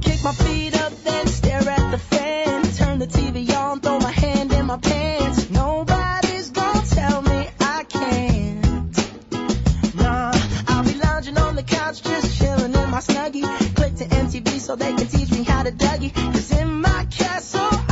kick my feet up, then stare at the fan. Turn the TV on, throw my hand in my pants. Nobody's gonna tell me I can't. Nah, I'll be lounging on the couch, just chilling in my Snuggie. Click to MTV so they can teach me how to Dougie. 'Cause in my castle,